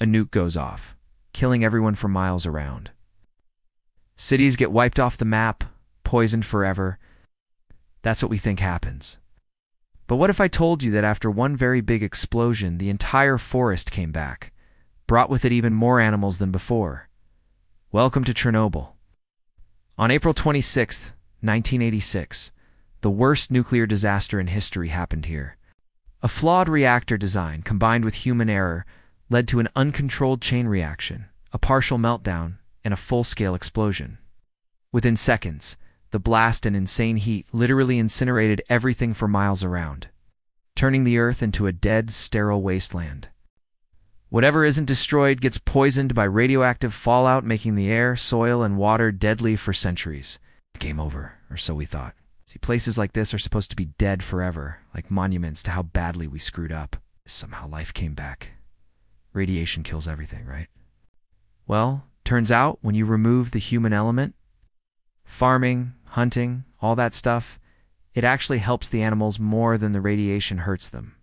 a nuke goes off, killing everyone for miles around. Cities get wiped off the map, poisoned forever. That's what we think happens. But what if I told you that after one very big explosion, the entire forest came back, brought with it even more animals than before? Welcome to Chernobyl. On April 26, 1986, the worst nuclear disaster in history happened here. A flawed reactor design combined with human error led to an uncontrolled chain reaction, a partial meltdown, and a full-scale explosion. Within seconds, the blast and insane heat literally incinerated everything for miles around, turning the Earth into a dead, sterile wasteland. Whatever isn't destroyed gets poisoned by radioactive fallout, making the air, soil, and water deadly for centuries. Game over, or so we thought. See, places like this are supposed to be dead forever, like monuments to how badly we screwed up. Somehow life came back. Radiation kills everything, right? Well, turns out when you remove the human element, farming, hunting, all that stuff, it actually helps the animals more than the radiation hurts them.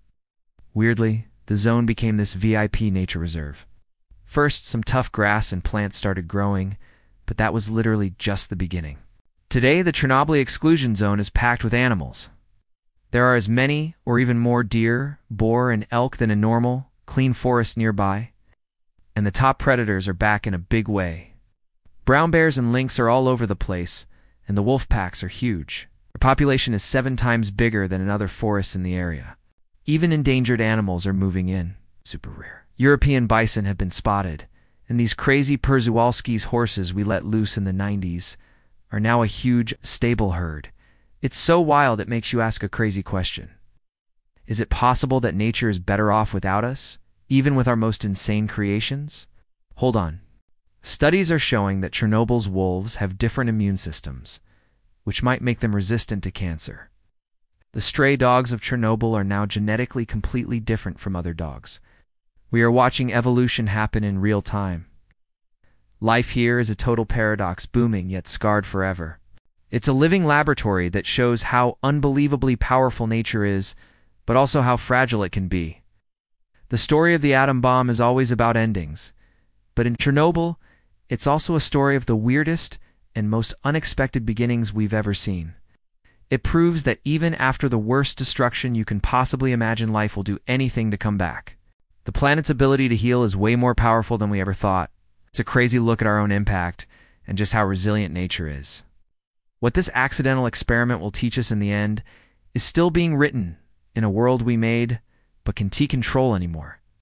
Weirdly, the zone became this VIP nature reserve. First, some tough grass and plants started growing, but that was literally just the beginning. Today, the Chernobyl exclusion zone is packed with animals. There are as many or even more deer, boar, and elk than a normal, clean forest nearby. And the top predators are back in a big way. Brown bears and lynx are all over the place, and the wolf packs are huge. Their population is 7 times bigger than in other forests in the area. Even endangered animals are moving in. Super rare. European bison have been spotted, and these crazy Przewalski's horses we let loose in the 90s are now a huge stable herd. It's so wild it makes you ask a crazy question. Is it possible that nature is better off without us, even with our most insane creations? Hold on. Studies are showing that Chernobyl's wolves have different immune systems, which might make them resistant to cancer. The stray dogs of Chernobyl are now genetically completely different from other dogs. We are watching evolution happen in real time. Life here is a total paradox, booming yet scarred forever. It's a living laboratory that shows how unbelievably powerful nature is, but also how fragile it can be. The story of the atom bomb is always about endings, but in Chernobyl, it's also a story of the weirdest and most unexpected beginnings we've ever seen. It proves that even after the worst destruction you can possibly imagine, life will do anything to come back. The planet's ability to heal is way more powerful than we ever thought. It's a crazy look at our own impact and just how resilient nature is. What this accidental experiment will teach us in the end is still being written in a world we made but can't control anymore.